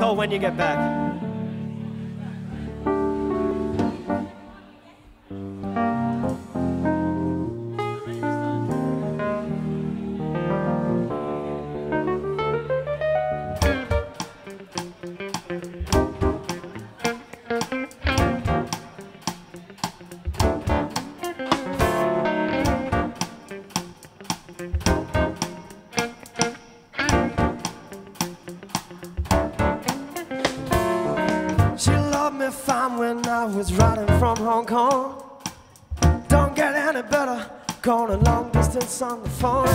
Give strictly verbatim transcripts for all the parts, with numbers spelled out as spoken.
told when you get back. Fine when I was riding from Hong Kong. Don't get any better, calling long distance on the phone.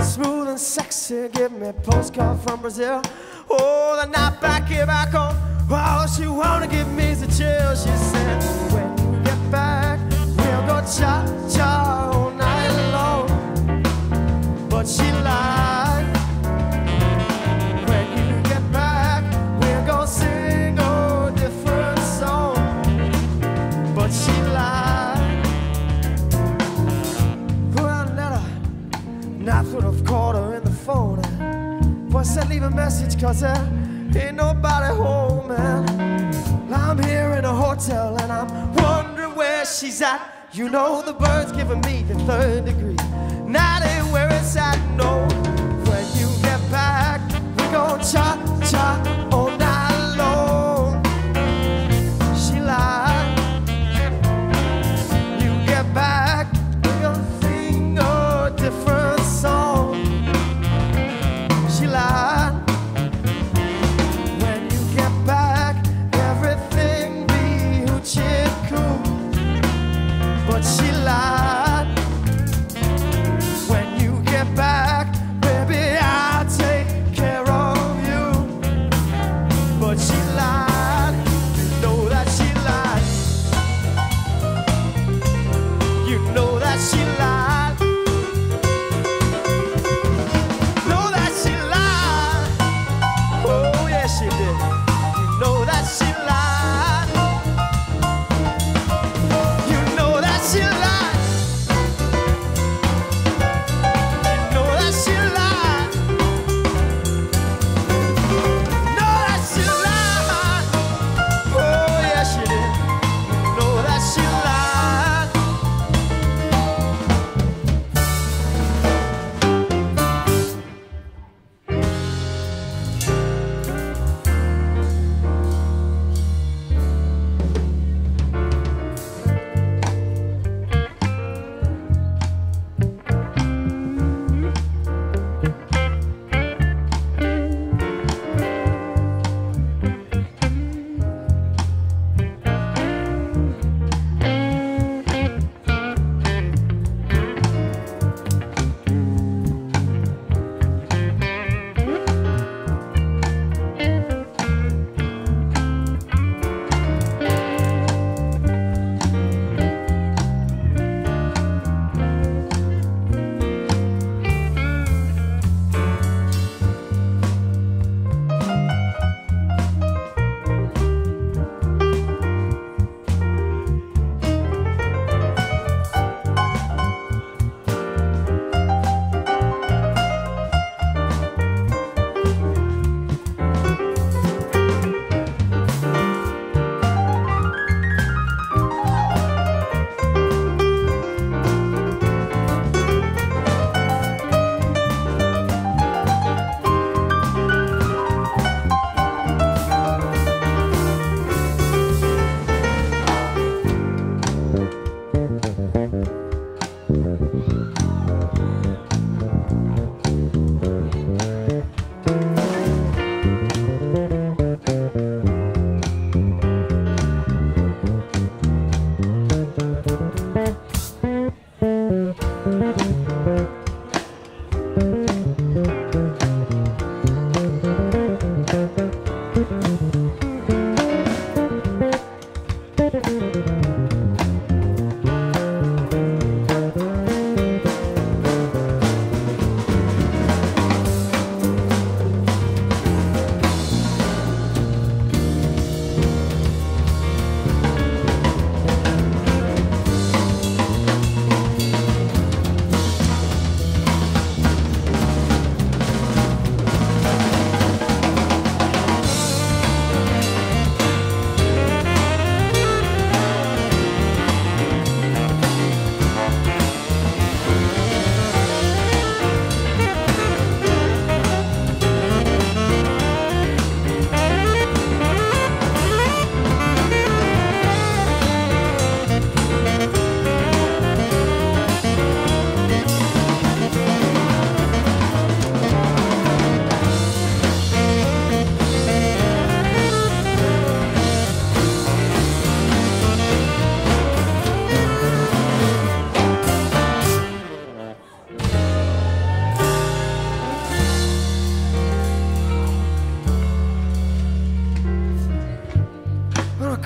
Smooth and sexy, give me a postcard from Brazil. Oh, the night back here back home, all she wanna give me is a chill. She said, when we get back, we'll go cha-cha all night long. But she lied. When you get back, we'll go sing. But she lied. Well, letter, not would have called her in the phone. But said leave a message, cause there ain't nobody home, man. I'm here in a hotel and I'm wondering where she's at. You know the bird's giving me the third degree. Not ain't where it's at, no. When you get back, we gon' cha-cha all night long. She lied. Back, we're gonna sing a different song. She lied. When you get back, everything be hoochie cool. But she lied. When you get back,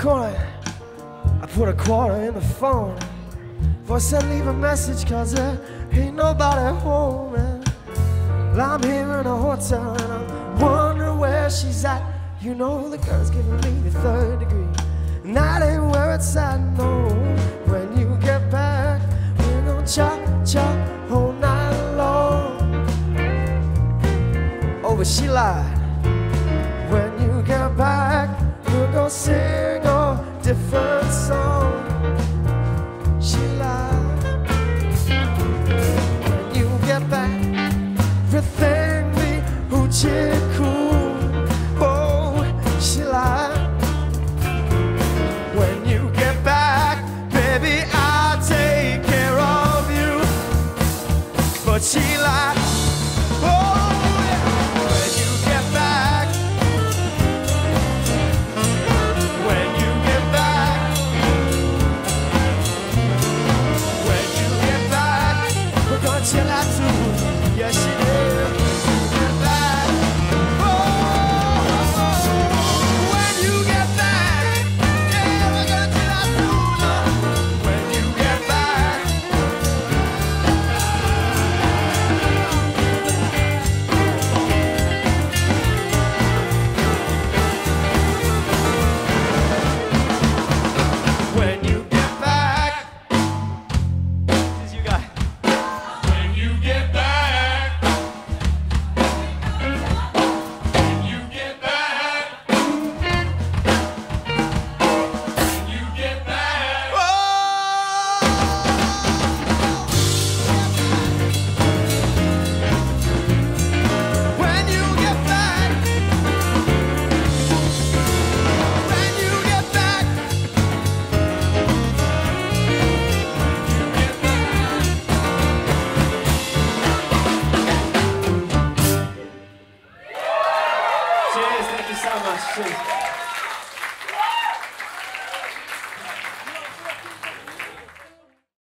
corner, I put a quarter in the phone. Voice said leave a message cause there ain't nobody home. And I'm here in a hotel and I'm wondering where she's at. You know the girl's giving me the third degree, and that ain't where it's at, no. When you get back, we're gonna cha-cha all night long. Oh, but she lied. When you get back, we're gonna sing a different song. She lied. When you get back, everything be hoochie cool. Oh, she lied. When you get back, baby, I'll take care of you. But she lied. Cheers, thank you so much. Cheers.